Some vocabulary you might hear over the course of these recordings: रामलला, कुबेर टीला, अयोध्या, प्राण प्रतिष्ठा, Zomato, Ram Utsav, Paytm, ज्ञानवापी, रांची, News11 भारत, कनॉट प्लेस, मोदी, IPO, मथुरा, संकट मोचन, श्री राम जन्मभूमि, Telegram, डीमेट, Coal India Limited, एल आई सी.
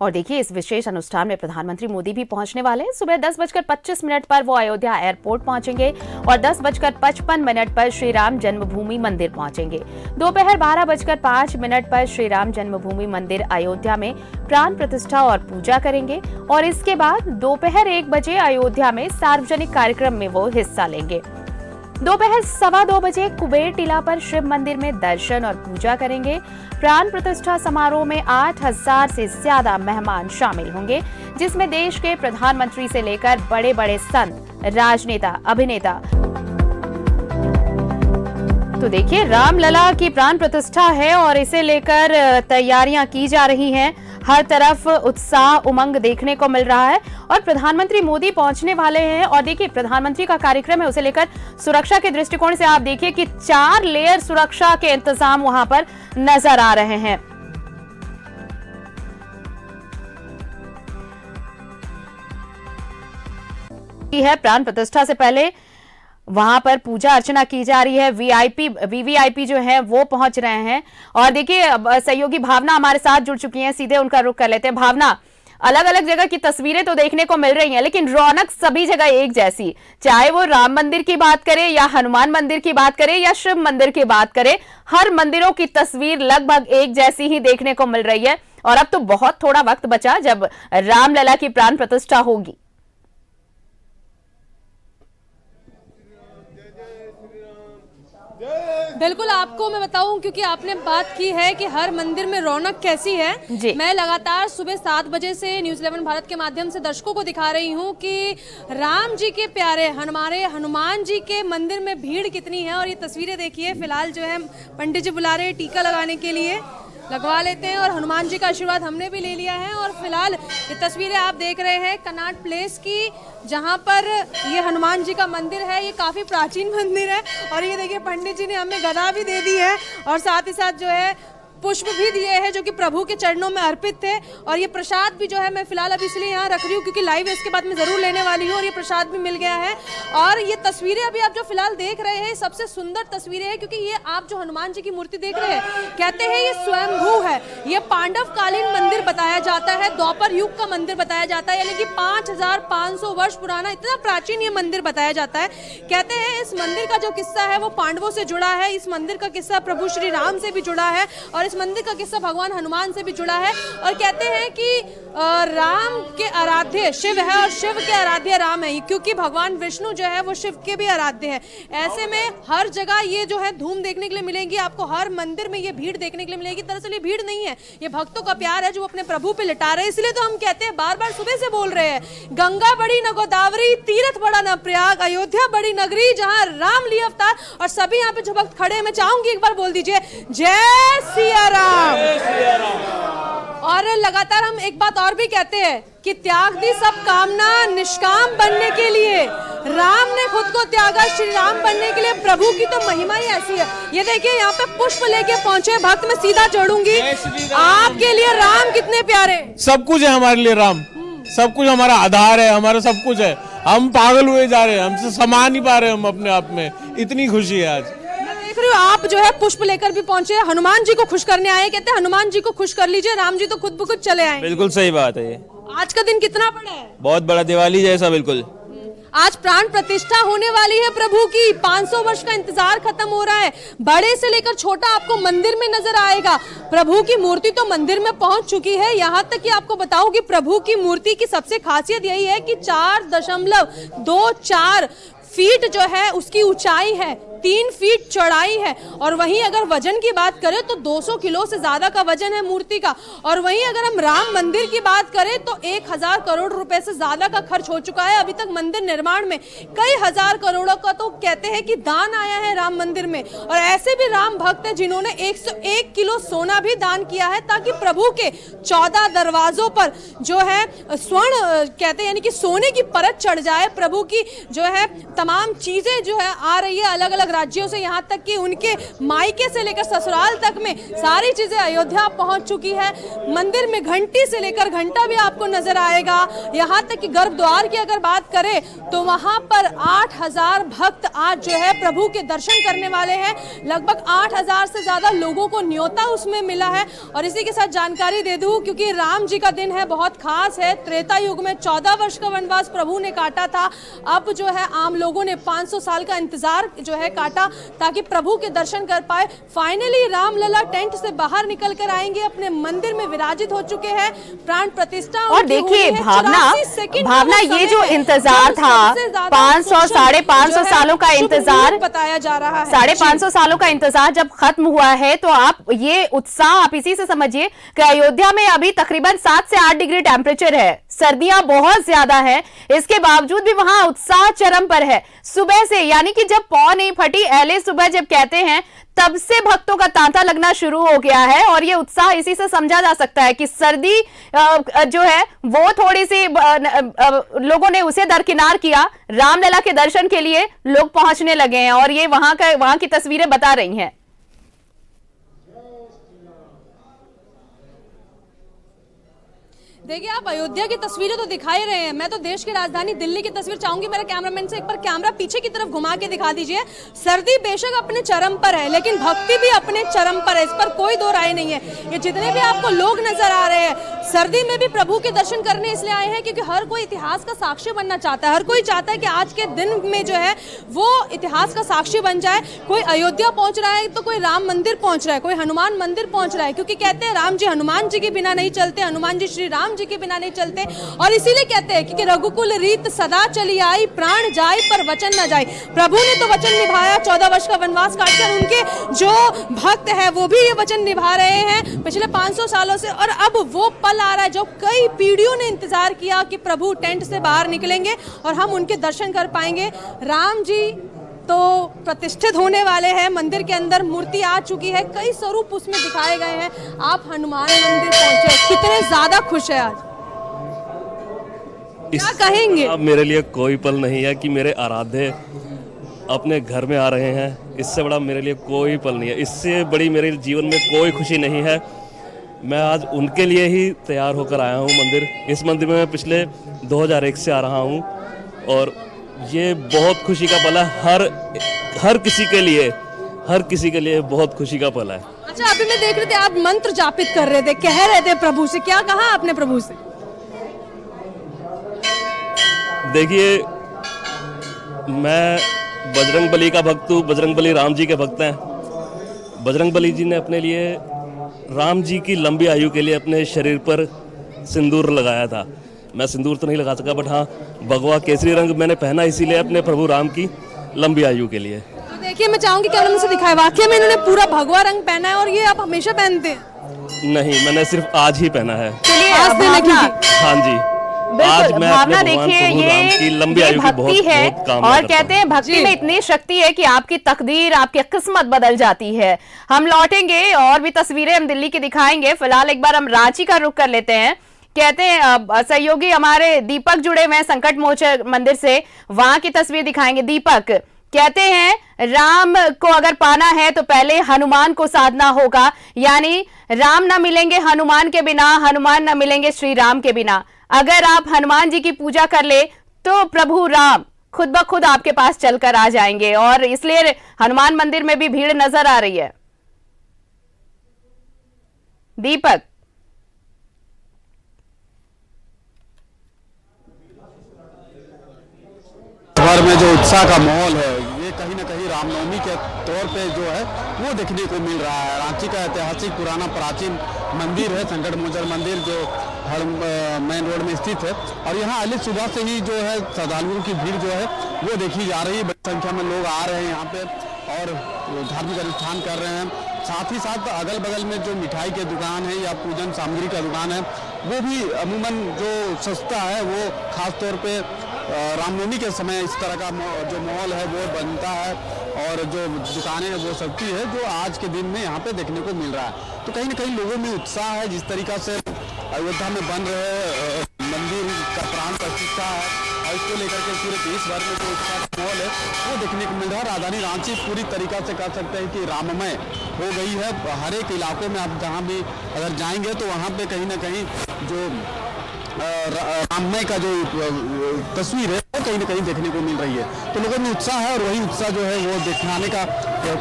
और देखिए इस विशेष अनुष्ठान में प्रधानमंत्री मोदी भी पहुंचने वाले हैं। सुबह 10:25 पर वो अयोध्या एयरपोर्ट पहुंचेंगे और 10:55 पर श्री राम जन्मभूमि मंदिर पहुंचेंगे। दोपहर 12:05 पर श्री राम जन्मभूमि मंदिर अयोध्या में प्राण प्रतिष्ठा और पूजा करेंगे और इसके बाद दोपहर 1 बजे अयोध्या में सार्वजनिक कार्यक्रम में वो हिस्सा लेंगे। दोपहर 2:15 कुबेर टीला पर शिव मंदिर में दर्शन और पूजा करेंगे। प्राण प्रतिष्ठा समारोह में 8000 से ज्यादा मेहमान शामिल होंगे, जिसमें देश के प्रधानमंत्री से लेकर बड़े बड़े संत, राजनेता, अभिनेता। तो देखिए रामलला की प्राण प्रतिष्ठा है और इसे लेकर तैयारियां की जा रही हैं। हर तरफ उत्साह, उमंग देखने को मिल रहा है और प्रधानमंत्री मोदी पहुंचने वाले हैं। और देखिए प्रधानमंत्री का कार्यक्रम है, उसे लेकर सुरक्षा के दृष्टिकोण से आप देखिए कि 4 लेयर सुरक्षा के इंतजाम वहां पर नजर आ रहे हैं। है प्राण प्रतिष्ठा से पहले वहां पर पूजा अर्चना की जा रही है। वीवीआईपी जो है वो पहुंच रहे हैं और देखिए सहयोगी भावना हमारे साथ जुड़ चुकी हैं। सीधे उनका रुख कर लेते हैं। भावना, अलग अलग जगह की तस्वीरें तो देखने को मिल रही हैं, लेकिन रौनक सभी जगह एक जैसी, चाहे वो राम मंदिर की बात करें या हनुमान मंदिर की बात करें या शिव मंदिर की बात करें, हर मंदिरों की तस्वीर लगभग एक जैसी ही देखने को मिल रही है। और अब तो बहुत थोड़ा वक्त बचा जब रामलला की प्राण प्रतिष्ठा होगी। बिल्कुल, आपको मैं बताऊं क्योंकि आपने बात की है कि हर मंदिर में रौनक कैसी है जी। मैं लगातार सुबह 7 बजे से News11 भारत के माध्यम से दर्शकों को दिखा रही हूं कि राम जी के प्यारे हमारे हनुमान जी के मंदिर में भीड़ कितनी है। और ये तस्वीरें देखिए, फिलहाल जो है पंडित जी बुला रहे हैं टीका लगाने के लिए, लगवा लेते हैं और हनुमान जी का आशीर्वाद हमने भी ले लिया है। और फिलहाल ये तस्वीरें आप देख रहे हैं कनॉट प्लेस की, जहां पर ये हनुमान जी का मंदिर है। ये काफ़ी प्राचीन मंदिर है और ये देखिए पंडित जी ने हमें गदा भी दे दी है और साथ ही साथ जो है पुष्प भी दिए हैं जो कि प्रभु के चरणों में अर्पित थे। और ये प्रसाद भी जो है मैं फिलहाल अभी इसलिए यहाँ रख रही हूँ क्योंकि लाइव इसके बाद मैं ज़रूर लेने वाली हूँ। और ये प्रसाद भी मिल गया है और ये तस्वीरें अभी आप जो फिलहाल देख रहे हैं सबसे सुंदर तस्वीरें हैं क्योंकि ये आप जो हनुमान जी की मूर्ति देख रहे हैं, कहते हैं ये स्वयंभू है। ये पांडव कालीन मंदिर बताया जाता है, द्वापर युग का मंदिर बताया जाता है, यानी कि 5500 वर्ष पुराना इतना प्राचीन ये मंदिर बताया जाता है। कहते हैं इस मंदिर का जो किस्सा है वो पांडवों से जुड़ा है, इस मंदिर का किस्सा प्रभु श्री राम से भी जुड़ा है और इस मंदिर का किस्सा भगवान हनुमान से भी जुड़ा है। और कहते हैं कि राम के आराध्य शिव है और शिव के आराध्य राम है, क्योंकि भगवान विष्णु जो है वो शिव के भी आराध्य हैं। ऐसे में हर जगह ये जो है धूम देखने के लिए मिलेगी आपको, हर मंदिर में ये भीड़ देखने के लिए मिलेगी। दरअसल ये भीड़ नहीं है, ये भक्तों का प्यार है जो अपने प्रभु पे लिटा रहे हैं। इसलिए तो हम कहते हैं, बार बार सुबह से बोल रहे हैं, गंगा बड़ी न गोदावरी, तीर्थ बड़ा न प्रयाग, अयोध्या बड़ी नगरी जहाँ राम लिए अवतार। और सभी यहाँ पे जो भक्त खड़े हैं, मैं चाहूंगी एक बार बोल दीजिए जय सियाराम। और लगातार हम एक बात और भी कहते हैं कि त्याग दी सब कामना निष्काम बनने के लिए, राम ने खुद को त्यागा श्री राम बनने के लिए। प्रभु की तो महिमा ही ऐसी है। ये देखिए यहाँ पे पुष्प लेके पहुंचे भक्त, मैं सीधा जोड़ूंगी आपके लिए राम कितने प्यारे। सब कुछ है हमारे लिए राम, सब कुछ हमारा आधार है, हमारा सब कुछ है। हम पागल हुए जा रहे हैं, हमसे समा नहीं पा रहे हम अपने आप में, इतनी खुशी है आज। आप जो है पुष्प लेकर भी पहुंचे, हनुमान जी को खुश करने आए, कहते हैं हनुमान जी को खुश कर लीजिए, राम जी तो खुद ब खुद चले आए। बिल्कुल सही बात है। ये आज का दिन कितना बड़ा है, बहुत बड़ा, दिवाली जैसा। बिल्कुल, आज प्राण प्रतिष्ठा होने वाली है प्रभु की, 500 वर्ष का इंतजार खत्म हो रहा है। बड़े से लेकर छोटा आपको मंदिर में नजर आएगा। प्रभु की मूर्ति तो मंदिर में पहुंच चुकी है। यहाँ तक कि आपको बताऊं कि प्रभु की मूर्ति की सबसे खासियत यही है कि 4.24 फीट जो है उसकी ऊंचाई है, 3 फीट चौड़ाई है। और वहीं अगर वजन की बात करें तो 200 किलो से ज्यादा का वजन है मूर्ति का। और वहीं अगर हम राम मंदिर की बात करें तो 1000 करोड़ रुपए से ज्यादा का खर्च हो चुका है अभी तक मंदिर निर्माण में। कई हजार करोड़ों का तो कहते हैं कि दान आया है राम मंदिर में। और ऐसे भी राम भक्त हैं जिन्होंने 101 किलो सोना भी दान किया है ताकि प्रभु के 14 दरवाजों पर जो है स्वर्ण कहते हैं यानी कि सोने की परत चढ़ जाए। प्रभु की जो है तमाम चीजें जो है आ रही है अलग अलग तक, राज्यों से यहाँ तक कि उनके मायके से लेकर ससुराल तक में सारी चीजें अयोध्या पहुंच चुकी है। मंदिर में घंटी से लेकर घंटा भी आपको नजर आएगा। यहाँ तक कि गर्भद्वार की अगर बात करें तो वहां पर 8000 भक्त आज जो है प्रभु के दर्शन करने वाले हैं। लगभग 8000 से ज्यादा लोगों को न्योता उसमें मिला है। और इसी के साथ जानकारी दे दूं, क्योंकि राम जी का दिन है, बहुत खास है। त्रेता युग में 14 वर्ष का वनवास प्रभु ने काटा था। अब जो है आम लोगों ने 500 साल का इंतजार जो है काटा ताकि प्रभु के दर्शन कर पाए। फाइनली रामलला टेंट से बाहर निकल कर आएंगे, अपने मंदिर में विराजित हो चुके हैं, प्राण प्रतिष्ठा। और देखिए भावना, ये जो इंतजार था 500 साढ़े 500 सालों का इंतजार बताया जा रहा है, 550 सालों का इंतजार जब खत्म हुआ है तो आप ये उत्साह आप इसी से समझिए कि अयोध्या में अभी तकरीबन 7 से 8 डिग्री टेम्परेचर है, सर्दियां बहुत ज्यादा है, इसके बावजूद भी वहां उत्साह चरम पर है। सुबह से यानी कि जब पौ नहीं फटी अहले सुबह जब कहते हैं तब से भक्तों का तांता लगना शुरू हो गया है। और ये उत्साह इसी से समझा जा सकता है कि सर्दी जो है वो थोड़ी सी लोगों ने उसे दरकिनार किया, रामलला के दर्शन के लिए लोग पहुंचने लगे हैं। और ये वहां की तस्वीरें बता रही हैं। देखिए आप अयोध्या की तस्वीरें तो दिखाई रहे हैं, मैं तो देश की राजधानी दिल्ली की तस्वीर चाहूंगी मेरे कैमरामैन से एक बार कैमरा पीछे की तरफ घुमा के दिखा दीजिए। सर्दी बेशक अपने चरम पर है लेकिन भक्ति भी अपने चरम पर है, इस पर कोई दो राय नहीं है। ये जितने भी आपको लोग नजर आ रहे हैं सर्दी में भी प्रभु के दर्शन करने इसलिए आए हैं क्योंकि हर कोई इतिहास का साक्षी बनना चाहता है। हर कोई चाहता है कि आज के दिन में जो है वो इतिहास का साक्षी बन जाए। कोई अयोध्या पहुंच रहा है तो कोई राम मंदिर पहुंच रहा है, कोई हनुमान मंदिर पहुंच रहा है, क्योंकि कहते हैं राम जी हनुमान जी के बिना नहीं चलते, हनुमान जी श्री राम जी के बिना नहीं चलते। और इसीलिए कहते हैं कि रघुकुल रीत सदा चली आई, प्राण जाए पर वचन ना जाए। प्रभु ने तो वचन निभाया 14 वर्ष का वनवास काटकर, उनके जो भक्त हैं वो भी ये वचन निभा रहे हैं पिछले 500 सालों से। और अब वो पल आ रहा है जो कई पीढ़ियों ने इंतजार किया कि प्रभु टेंट से बाहर निकलेंगे और हम उनके दर्शन कर पाएंगे। राम जी तो प्रतिष्ठित होने वाले हैं, मंदिर के अंदर मूर्ति आ चुकी है, कई स्वरूप उसमें दिखाए गए हैं। आप हनुमान मंदिर पहुंचे, कितने ज्यादा खुश है आज, क्या कहेंगे? अब मेरे लिए कोई पल नहीं है कि मेरे आराध्य अपने घर में आ रहे हैं, इससे बड़ा मेरे लिए कोई पल नहीं है, इससे बड़ी मेरे जीवन में कोई खुशी नहीं है। मैं आज उनके लिए ही तैयार होकर आया हूँ मंदिर, इस मंदिर में मैं पिछले 2001 से आ रहा हूँ और ये बहुत खुशी का पल है, हर किसी के लिए बहुत खुशी का पल है। अच्छा, अभी मैं देख रहे थे आप मंत्र जापित कर रहे थे, कह रहे थे प्रभु से, क्या कहा आपने प्रभु से? देखिए मैं बजरंगबली का भक्त हूँ, बजरंगबली राम जी के भक्त हैं। बजरंगबली जी ने अपने लिए राम जी की लंबी आयु के लिए अपने शरीर पर सिंदूर लगाया था। मैं सिंदूर तो नहीं लगा सका बट हाँ भगवा केसरी रंग मैंने पहना इसीलिए अपने प्रभु राम की लंबी आयु के लिए। तो देखिए मैं चाहूँगी क्या उनसे दिखाए, वाकई में इन्होंने पूरा भगवा रंग पहना है और ये आप हमेशा पहनते हैं? नहीं, मैंने सिर्फ आज ही पहना है। हाँ जी बिल्कुल भावना, देखिए ये भक्ति है और कहते हैं भक्ति में इतनी शक्ति है कि आपकी तकदीर आपकी किस्मत बदल जाती है। हम लौटेंगे और भी तस्वीरें हम दिल्ली की दिखाएंगे, फिलहाल एक बार हम रांची का रुख कर लेते हैं। कहते हैं सहयोगी हमारे दीपक जुड़े हुए हैं संकट मोचन मंदिर से, वहां की तस्वीर दिखाएंगे। दीपक कहते हैं राम को अगर पाना है तो पहले हनुमान को साधना होगा, यानी राम ना मिलेंगे हनुमान के बिना, हनुमान ना मिलेंगे श्री राम के बिना। अगर आप हनुमान जी की पूजा कर ले तो प्रभु राम खुद ब खुद आपके पास चलकर आ जाएंगे और इसलिए हनुमान मंदिर में भी भीड़ नजर आ रही है। दीपक भर में जो उत्साह का माहौल है ये कहीं ना कहीं रामनवमी के तौर पे जो है वो देखने को मिल रहा है। रांची का ऐतिहासिक पुराना प्राचीन मंदिर है संकट मोचन मंदिर जो हर मेन रोड में स्थित है और यहाँ अली सुबह से ही जो है श्रद्धालुओं की भीड़ जो है वो देखी जा रही है। बड़ी संख्या में लोग आ रहे हैं यहाँ पे और धार्मिक अनुष्ठान कर रहे हैं, साथ ही साथ अगल बगल में जो मिठाई की दुकान है या पूजन सामग्री का दुकान है वो भी अमूमन जो सस्ता है वो खासतौर पर रामनवमी के समय इस तरह का जो माहौल है वो बनता है और जो दुकानें हैं वो सबकी है जो आज के दिन में यहाँ पे देखने को मिल रहा है। तो कहीं ना कहीं लोगों में उत्साह है, जिस तरीका से अयोध्या में बन रहे मंदिर का प्राण प्रतिष्ठा है और इसको लेकर के पूरे देश भर में जो उसका माहौल है वो देखने को मिल रहा है। राजधानी रांची पूरी तरीका से कह सकते हैं कि राममय हो गई है। हर एक इलाके में आप जहाँ भी अगर जाएंगे तो वहाँ पे कहीं ना कहीं जो राममय का जो तस्वीर है वो कहीं ना कहीं देखने को मिल रही है। तो लोगों में उत्साह है और वही उत्साह जो है वो दिखाने का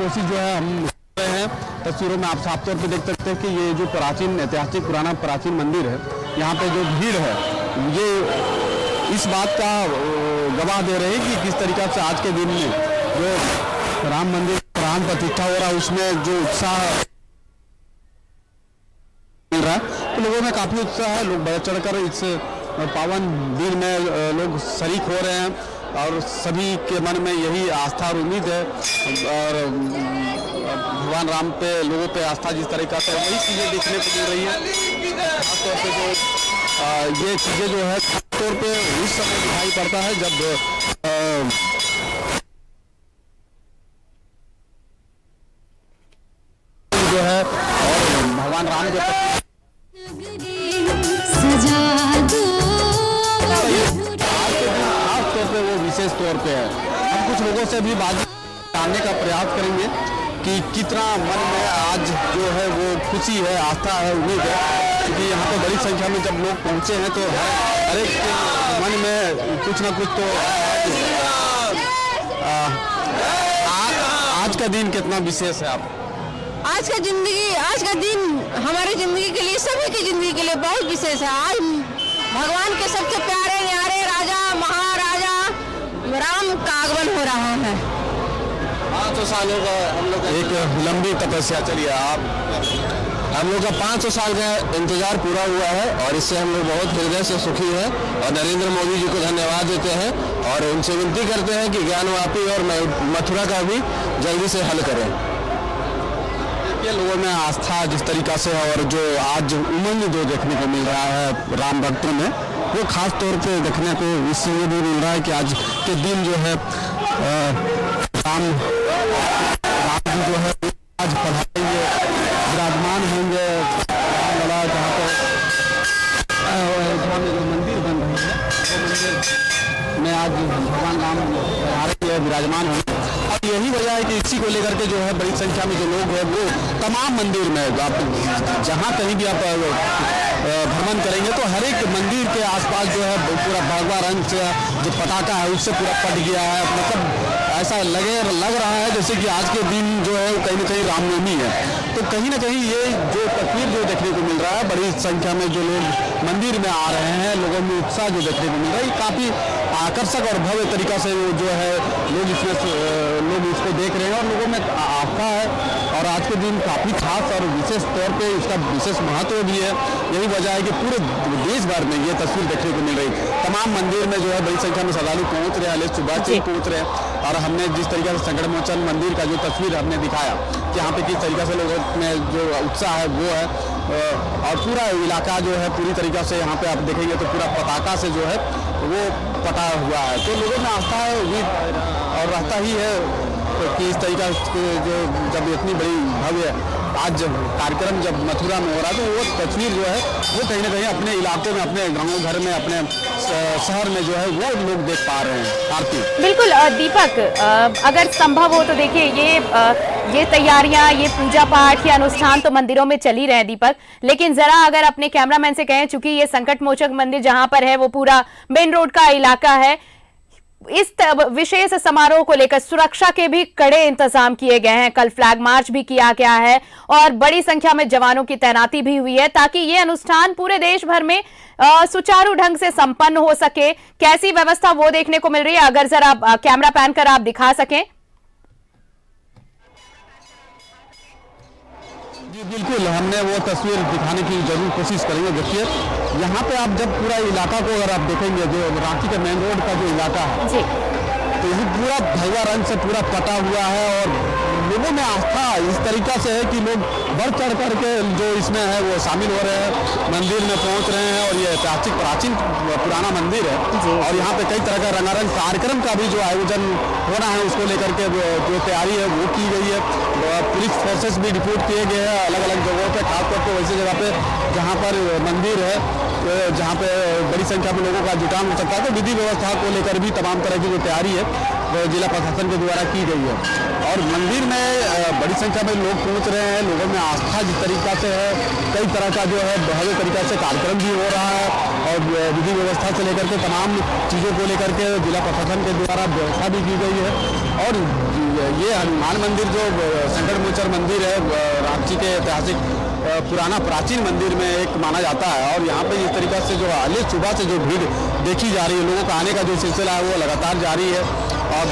कोशिश जो है हम कर रहे हैं। तस्वीरों में आप साफ तौर पर देख सकते हैं कि ये जो प्राचीन ऐतिहासिक पुराना प्राचीन मंदिर है, यहाँ पे जो भीड़ है ये इस बात का गवाह दे रहे हैं कि किस तरीका से आज के दिन में जो राम मंदिर प्राण प्रतिष्ठा हो रहा है उसमें जो उत्साह मिल रहा है। तो लोगों में काफी उत्साह है, लोग बढ़ चढ़कर इस पावन दिन में लोग शरीक हो रहे हैं और सभी के मन में यही आस्था और उम्मीद है और भगवान राम पे लोगों पे आस्था जिस तरीका से वही चीज़ें देखने को मिल रही है। खासतौर पे जो ये चीज़ें जो है खासतौर पे उस समय दिखाई पड़ता है जब जो है और भगवान राम जो विशेष तौर पे है। हम कुछ लोगों से भी बात करने का प्रयास करेंगे कि कितना मन में आज जो है वो खुशी है, आस्था है, उम्मीद है, क्योंकि यहाँ पे बड़ी संख्या में जब लोग पहुँचे हैं तो हर एक मन में कुछ ना कुछ तो आज का दिन कितना विशेष है। आप आज का दिन हमारी जिंदगी के लिए, सभी की जिंदगी के लिए बहुत विशेष है। आज भगवान के सबसे प्यारे न्यारे राजा महाराजा राम का आगमन हो रहा है। 500 सालों का हम लोग एक लंबी तपस्या चली है। आप हम लोग का 500 साल का इंतजार पूरा हुआ है और इससे हम लोग बहुत हृदय से सुखी हैं और नरेंद्र मोदी जी को धन्यवाद देते हैं और उनसे विनती करते हैं कि ज्ञानवापी और मथुरा का भी जल्दी से हल करें। ये लोगों में आस्था जिस तरीका से और जो आज उमंग जो देखने को मिल रहा है राम भक्तों में वो खास तौर पे देखने को इससे ये भी मिल रहा है कि आज के दिन जो है राम जो है आज पढ़ाएंगे, विराजमान होंगे रामलला जहाँ पर अयोध्या में जो मंदिर बन रही है वो मंदिर में आज भगवान राम आ रहे हैं, विराजमान होंगे। अब यही वजह है कि इसी को लेकर के जो है बड़ी संख्या में जो लोग हैं वो तमाम मंदिर में आप जहाँ कहीं भी आप भ्रमण करेंगे तो हर एक मंदिर के आसपास जो है पूरा भगवा रंग से जो पटाखा है उससे पूरा पट गया है। मतलब ऐसा लग रहा है जैसे कि आज के दिन जो है कहीं ना कहीं रामनवमी है। तो कहीं ना कहीं ये जो तस्वीर जो देखने को मिल रहा है बड़ी संख्या में जो लोग मंदिर में आ रहे हैं, लोगों में उत्साह जो देखने को मिल रहा है ये काफ़ी आकर्षक और भव्य तरीका से जो है लोग इसको देख रहे हैं और लोगों में आस्था है और आज के दिन काफ़ी खास और विशेष तौर पे इसका विशेष महत्व भी है। यही वजह है कि पूरे देश भर में ये तस्वीर देखने को मिल रही है। तमाम मंदिर में जो है बड़ी संख्या में श्रद्धालु पहुंच रहे हैं, अले सुबह से पहुँच रहे हैं और हमने जिस तरीके से संकट मोचन मंदिर का जो तस्वीर हमने दिखाया कि यहाँ पे किस तरीके से लोगों में जो उत्साह है वो है और पूरा इलाका जो है पूरी तरीके से यहाँ पर आप देखेंगे तो पूरा पटाखा से जो है वो पटा हुआ है। तो लोगों में आस्था है, उम्मीद और रहता ही है कि इस तरीका के जो जब इतनी बड़ी भव्य आज कार्यक्रम जब मथुरा में हो रहा है तो वो तस्वीर जो है वो कहीं ना कहीं अपने इलाके में, अपने गाँव घर में, अपने शहर में जो है वो लोग देख पा रहे हैं। आरती बिल्कुल दीपक, अगर संभव हो तो देखिए ये तैयारियां, ये पूजा पाठ, ये अनुष्ठान तो मंदिरों में चल ही रहे हैं दीपक, लेकिन जरा अगर अपने कैमरामैन से कहें, चूंकि ये संकट मोचक मंदिर जहाँ पर है वो पूरा मेन रोड का इलाका है, इस विशेष समारोह को लेकर सुरक्षा के भी कड़े इंतजाम किए गए हैं। कल फ्लैग मार्च भी किया गया है और बड़ी संख्या में जवानों की तैनाती भी हुई है ताकि ये अनुष्ठान पूरे देश भर में सुचारू ढंग से संपन्न हो सके। कैसी व्यवस्था वो देखने को मिल रही है, अगर जरा कैमरा पैन कर आप दिखा सकें। जी बिल्कुल, हमने वो तस्वीर दिखाने की जरूर कोशिश करेंगे। देखिए यहाँ पे आप जब पूरा इलाका को अगर आप देखेंगे जो रांची के मेन रोड का जो इलाका है जी। तो ये पूरा भगवा रंग से पूरा पटा हुआ है और लोगों में आस्था इस तरीका से है कि लोग बढ़ चढ़ करके जो इसमें है वो शामिल हो रहे हैं, मंदिर में पहुँच रहे हैं और ये ऐतिहासिक प्राचीन पुराना मंदिर है और यहाँ पे कई तरह का रंगारंग कार्यक्रम का भी जो आयोजन होना है उसको लेकर के जो तैयारी है वो की गई है। पुलिस फोर्सेस भी डिप्यूट किए गए हैं अलग अलग जगहों पे, खासतौर पर वैसे जगह पे जहाँ पर मंदिर है जहाँ पे बड़ी संख्या में लोगों का जुटान हो सकता है। तो विधि व्यवस्था को लेकर भी तमाम तरह की जो तैयारी है वो जिला प्रशासन के द्वारा की गई है और मंदिर में बड़ी संख्या में लोग पहुँच रहे हैं। लोगों में आस्था जिस तरीका से है, कई तरह का जो है बहुत तरीका से कार्यक्रम भी हो रहा है और विधि व्यवस्था से लेकर के तमाम चीज़ों को लेकर के जिला प्रशासन के द्वारा व्यवस्था भी की गई है। और ये हनुमान मंदिर जो संकट मोचन मंदिर है, रांची के ऐतिहासिक पुराना प्राचीन मंदिर में एक माना जाता है और यहाँ पे इस तरीके से जो अगले सुबह से जो भीड़ देखी जा रही है, लोगों का आने का जो सिलसिला है वो लगातार जारी है। और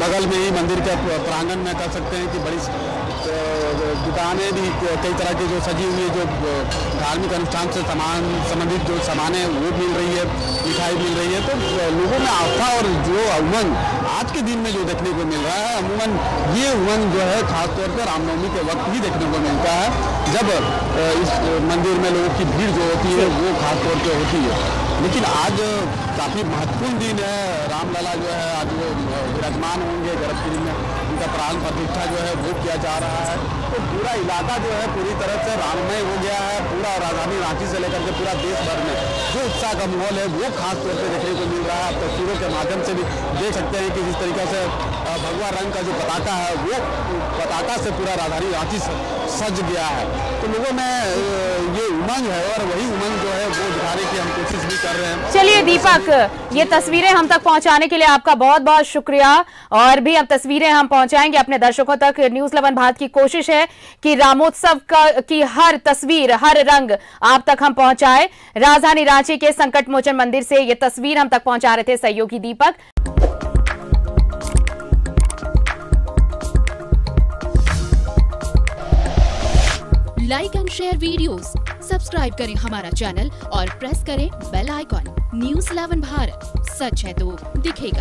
बगल में ही मंदिर के प्रांगण में कह सकते हैं कि बड़ी दुकानें भी कई तरह की जो सजी हुई है, जो धार्मिक अनुष्ठान से सामान संबंधित जो सामानें वो मिल रही है, मिठाई मिल रही है। तो लोगों में आस्था और जो उमंग आज के दिन में जो देखने को मिल रहा है, अमूमन ये उमंग जो है खासतौर पर रामनवमी के वक्त ही देखने को मिलता है, जब इस मंदिर में लोगों की भीड़ जो होती है वो खासतौर पर होती है। लेकिन आज काफ़ी महत्वपूर्ण दिन है, रामलला जो है आज वो विराजमान होंगे गर्भगृह में, उनका प्राण प्रतिष्ठा जो है वो किया जा रहा है। तो पूरा इलाका जो है पूरी तरह से राममय हो गया है, पूरा राजधानी रांची से लेकर के पूरा देश भर में जो उत्साह का माहौल है वो खास तौर पर देखने को मिल रहा है। आप तस्वीरों के माध्यम से भी देख सकते हैं कि जिस तरीके से भगवा रंग का जो पताका है वो पताका से पूरा राजधानी रांची सज गया है। तो लोगों में ये उमंग है और वही उमंग जो है वो दिखाने की हम कोशिश भी कर रहे हैं। चलिए दीपक, ये तस्वीरें हम तक पहुंचाने के लिए आपका बहुत बहुत शुक्रिया। और भी अब तस्वीरें हम पहुंचाएंगे अपने दर्शकों तक। न्यूज़11 भारत की कोशिश है कि रामोत्सव की हर तस्वीर हर रंग आप तक हम पहुंचाए। राजधानी रांची के संकट मोचन मंदिर से ये तस्वीर हम तक पहुंचा रहे थे सहयोगी Deepak. Like and share videos, subscribe करें हमारा चैनल और प्रेस करें बेल आइकॉन। न्यूज़11 भारत, सच है तो दिखेगा।